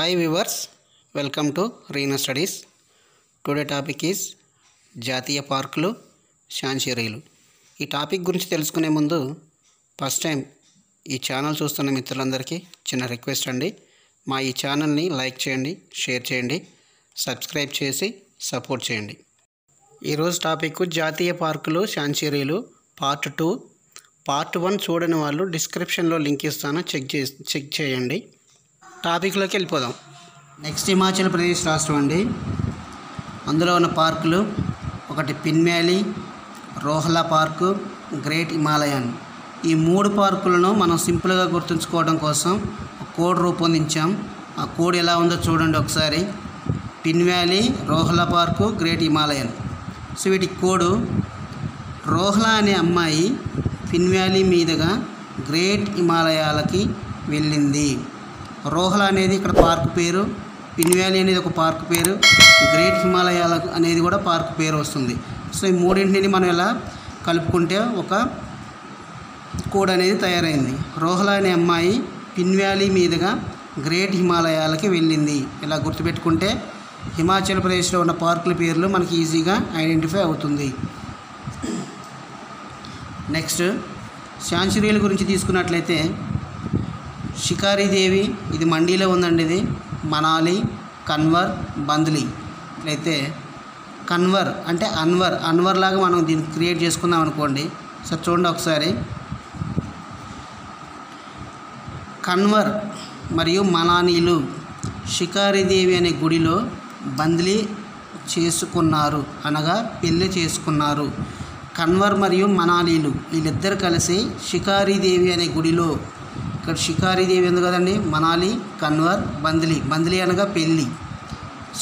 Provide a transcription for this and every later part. Hi viewers, welcome to Reena Studies. Today topic is Jatiya Parklu Shanshi Reelu. Ee topic gurinchi telusukune mundu first time ee channel chustunna mitralandariki chinna request andi. Ma ee channel ni like cheyandi, share cheyandi, subscribe chesi support cheyandi. Ee roju topic Jatiya Parklu Shanshi Reelu part 2. Part 1 chudani vallu description lo link istanu check cheyandi. Topic loki velipodam. Next Himachal Pradesh రాష్ట్రం అండి. అందులో ఉన్న పార్కులు ఒకటి Pin valley, Rohla park, great Himalayan. ఈ మూడు పార్కులను మనం simple గా గుర్తుంచుకోవడం కోసం కోడ్ రూపొందించాం. ఆ కోడ్ ఎలా ఉందో చూడండి ఒకసారి. Pin valley, Rohla park, great Himalayan. So వీటి కోడ్ రోహ్లా అనే అమ్మాయి పిన్ వ్యాలీ మీదగా గ్రేట్ హిమాలయాలకి వెళ్ళింది. రోహ్లా అనేది ఇక్కడ పార్క్ పేరు, పిన్ వ్యాలీ అనేది ఒక పార్క్ పేరు, గ్రేట్ హిమాలయాల అనేది కూడా పార్క్ పేరు వస్తుంది. సో ఈ మూడింటిని మనం ఇలా కలుపుకుంటే ఒక కోడ్ అనేది తయారైంది. రోహ్లా అనే అమ్మాయి పిన్ వ్యాలీ మీదుగా గ్రేట్ హిమాలయాలకి వెళ్ళింది. ఇలా గుర్తుపెట్టుకుంటే హిమాచల్ ప్రదేశ్లో ఉన్న పార్కుల పేర్లు మనకి ఈజీగా ఐడెంటిఫై అవుతుంది. నెక్స్ట్ శాన్షి రీలు గురించి తీసుకున్నట్లయితే షికారీదేవి, ఇది మండీలో ఉందండి. ఇది మనాలి, కన్వర్, బంద్లీ. అయితే కన్వర్ అంటే అన్వర్ లాగా మనం దీన్ని క్రియేట్ చేసుకుందాం అనుకోండి. సో చూడండి ఒకసారి, కన్వర్ మరియు మనానీలు షికారీదేవి అనే గుడిలో బంద్లీ చేసుకున్నారు, అనగా పెళ్లి చేసుకున్నారు. కన్వర్ మరియు మనాలీలు వీళ్ళిద్దరు కలిసి షికారీదేవి అనే గుడిలో, ఇక్కడ షికారీదేవి ఉంది కదండి, మనాలి, కన్వర్, బంద్లీ. బంద్లీ అనగా పెళ్ళి.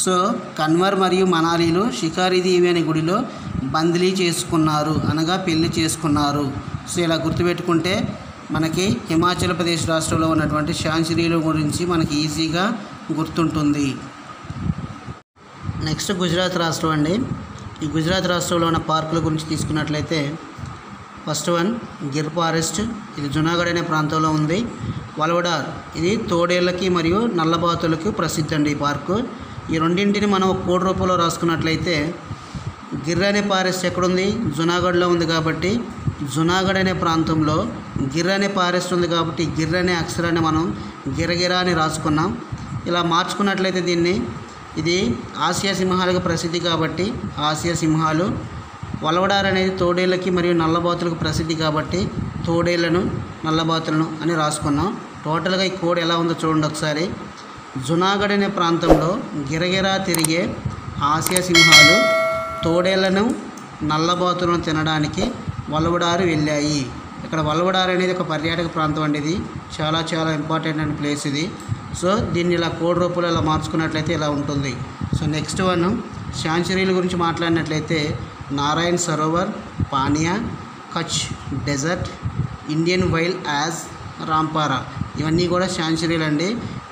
సో కన్వర్ మరియు మనాలీలు షికారీదేవి అనే గుడిలో బంద్లీ చేసుకున్నారు, అనగా పెళ్ళి చేసుకున్నారు. సో ఇలా గుర్తుపెట్టుకుంటే మనకి హిమాచల్ ప్రదేశ్ రాష్ట్రంలో ఉన్నటువంటి శాన్షి రీలు గురించి మనకి ఈజీగా గుర్తుంటుంది. నెక్స్ట్ గుజరాత్ రాష్ట్రం అండి. ఈ గుజరాత్ రాష్ట్రంలో ఉన్న పార్కుల గురించి తీసుకున్నట్లయితే ఫస్ట్ వన్ గిర్ ఫారెస్ట్, ఇది జునాగఢ్ అనే ప్రాంతంలో ఉంది. వలవడార్, ఇది తోడేళ్ళకి మరియు నల్లబాతులకు ప్రసిద్ధి అండి ఈ పార్కు. ఈ రెండింటిని మనం ఒక కోడ్ రూపంలో రాసుకున్నట్లయితే గిర్ అనే ఫారెస్ట్ ఎక్కడుంది, జునాగఢ్లో ఉంది. కాబట్టి జునాగఢ్ అనే ప్రాంతంలో గిర్ అనే ఫారెస్ట్ ఉంది. కాబట్టి గిర్ అనే అక్షరాన్ని మనం గిరగిరా అని రాసుకున్నాం. ఇలా మార్చుకున్నట్లయితే దీన్ని, ఇది ఆసియా సింహాలకు ప్రసిద్ధి కాబట్టి ఆసియా సింహాలు. వలవడార్ అనేది తోడేళ్ళకి మరియు నల్లబాతులకు ప్రసిద్ధి కాబట్టి తోడేళ్లను, నల్లబాతులను అని రాసుకున్నాం. టోటల్గా ఈ కోడ్ ఎలా ఉందో చూడండి ఒకసారి. జునాగఢ్ అనే ప్రాంతంలో గిరగిరా తిరిగే ఆసియా సింహాలు తోడేళ్లను, నల్లబాతులను తినడానికి వలవడారు వెళ్ళాయి. ఇక్కడ వలవడారు అనేది ఒక పర్యాటక ప్రాంతం అండి. ఇది చాలా చాలా ఇంపార్టెంట్ అయిన ప్లేస్ ఇది. సో దీన్ని ఇలా కోడ్ రూపంలో ఇలా మార్చుకున్నట్లయితే ఇలా ఉంటుంది. సో నెక్స్ట్ వన్ శాన్షి రీలు గురించి మాట్లాడినట్లయితే Narayan Sarovar, Panineeya, Kutch desert, Indian wild ass, Rampara, ఇవన్నీ కూడా శాన్షి రీలు అండి.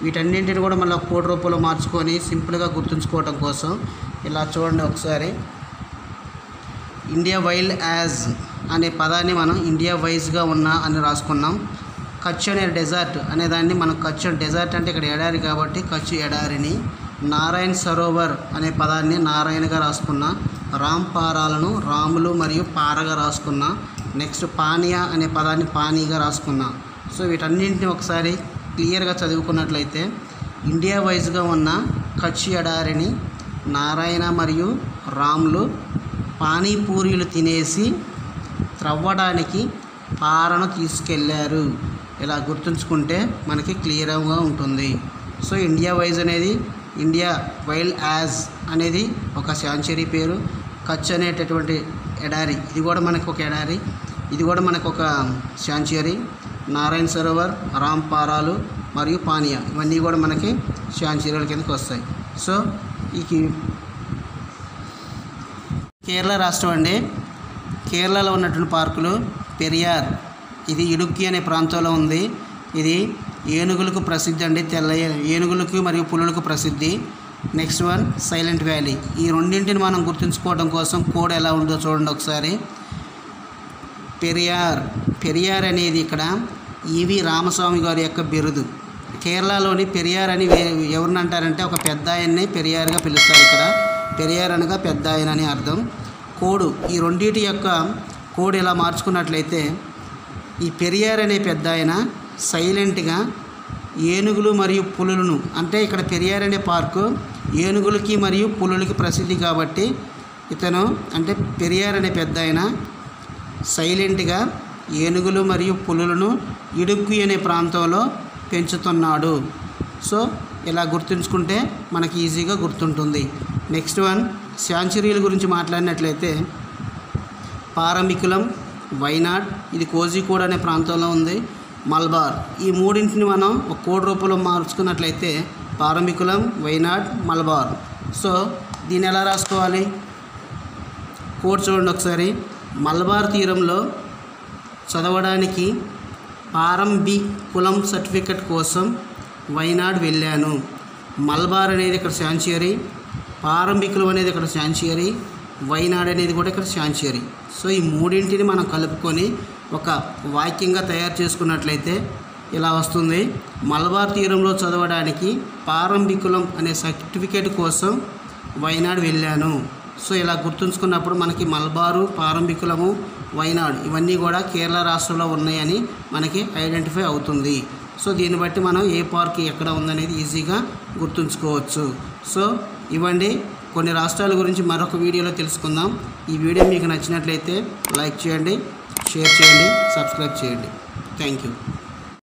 వీటన్నింటిని కూడా మళ్ళీ కోడ్ రూపంలో మార్చుకొని సింపుల్గా గుర్తుంచుకోవడం కోసం ఇలా చూడండి ఒకసారి. ఇండియా వైల్డ్ యాజ్ అనే పదాన్ని మనం ఇండియా వైజ్గా ఉన్న అని రాసుకున్నాం. కచ్ అనే డెజర్ట్ అనేదాన్ని మనం కచ్ డెజర్ట్ అంటే ఇక్కడ ఎడారి కాబట్టి కచ్ ఎడారిని, నారాయణ్ సరోవర్ అనే పదాన్ని నారాయణగా రాసుకున్నా, రాంపారాలను రాములు మరియు పారగా రాసుకున్నా, నెక్స్ట్ పానియా అనే పదాన్ని పానీగా రాసుకున్నా. సో వీటన్నింటిని ఒకసారి క్లియర్గా చదువుకున్నట్లయితే ఇండియా వైజ్గా ఉన్న కచ్ ఎడారిని నారాయణ మరియు రాములు పానీపూరీలు తినేసి త్రవ్వడానికి పారను తీసుకెళ్లారు. ఇలా గుర్తుంచుకుంటే మనకి క్లియర్గా ఉంటుంది. సో ఇండియా వైజ్ అనేది ఇండియా వైల్డ్ యాజ్ అనేది ఒక శాన్షి పేరు. కచ్ అనేటటువంటి ఎడారి, ఇది కూడా మనకు ఒక ఎడారి, ఇది కూడా మనకు ఒక శాన్షి. నారాయణ సరోవర్, రాంపారాలు మరియు పానీయా, ఇవన్నీ కూడా మనకి శాన్షి కిందకి వస్తాయి. సో ఈ కేరళ రాష్ట్రం అండి. కేరళలో ఉన్నటువంటి పార్కులు పెరియార్, ఇది ఇడుక్కి అనే ప్రాంతంలో ఉంది. ఇది ఏనుగులకు ప్రసిద్ధి అండి, తెల్ల ఏనుగులకు మరియు పులులకు ప్రసిద్ధి. Next one silent valley. ఈ రెండింటిని మనం గుర్తుంచుకోవడం కోసం కోడ్ ఎలా ఉందో చూడండి ఒకసారి. పెరియార్ అనేది ఇక్కడ ఈవి రామస్వామి గారి యొక్క బిరుదు. కేరళలోని పెరియార్ అని ఎవరిని అంటారంటే ఒక పెద్ద ఆయన్ని పెరియార్గా పిలుస్తారు. ఇక్కడ పెరియార్ అనగా పెద్ద ఆయన అని అర్థం. కోడు, ఈ రెండింటి యొక్క కోడ్ ఇలా మార్చుకున్నట్లయితే ఈ పెరియార్ అనే పెద్ద ఆయన సైలెంట్గా ఏనుగులు మరియు పులులను, అంటే ఇక్కడ పెరియార్ అనే పార్కు ఏనుగులకి మరియు పులులకి ప్రసిద్ధి కాబట్టి ఇతను అంటే పెరియార్ అనే పెద్ద ఆయన సైలెంట్గా ఏనుగులు మరియు పులులను ఇడుక్కు అనే ప్రాంతంలో పెంచుతున్నాడు. సో ఇలా గుర్తుంచుకుంటే మనకి ఈజీగా గుర్తుంటుంది. నెక్స్ట్ వన్, శాంచురీల గురించి మాట్లాడినట్లయితే పారంబికులం, వయనాడ్, ఇది కోజికోడ్ అనే ప్రాంతంలో ఉంది, మల్బార్, ఈ మూడింటిని మనం ఒక కోడ్ రూపంలో మార్చుకున్నట్లయితే పారంబికులం, వయనాడ్, మల్బార్. సో దీన్ని ఎలా రాసుకోవాలి? కోడ్ చూడండి ఒకసారి. మల్బార్ తీరంలో చదవడానికి పారంబికులం సర్టిఫికెట్ కోసం వయనాడ్ వెళ్ళాను. మల్బార్ అనేది ఇక్కడ శాంచురీ, పారంబికులం అనేది ఇక్కడ శాంచురీ, వయనాడ్ అనేది కూడా ఇక్కడ శాంచురీ. సో ఈ మూడింటిని మనం కలుపుకొని ఒక వాక్యంగా తయారు చేసుకున్నట్లయితే ఇలా వస్తుంది. మల్బార్ తీరంలో చదవడానికి పారంబికులం అనే సర్టిఫికెట్ కోసం వయనాడ్ వెళ్ళాను. సో ఇలా గుర్తుంచుకున్నప్పుడు మనకి మల్బారు, పారంబికులము, వయనాడ్ ఇవన్నీ కూడా కేరళ రాష్ట్రంలో ఉన్నాయని మనకి ఐడెంటిఫై అవుతుంది. సో దీన్ని బట్టి మనం ఏ పార్క్ ఎక్కడ ఉందనేది ఈజీగా గుర్తుంచుకోవచ్చు. సో ఇవ్వండి కొన్ని రాష్ట్రాల గురించి మరొక వీడియోలో తెలుసుకుందాం. ఈ వీడియో మీకు నచ్చినట్లయితే లైక్ చేయండి, షేర్ చేయండి, సబ్స్క్రైబ్ చేయండి. Thank you.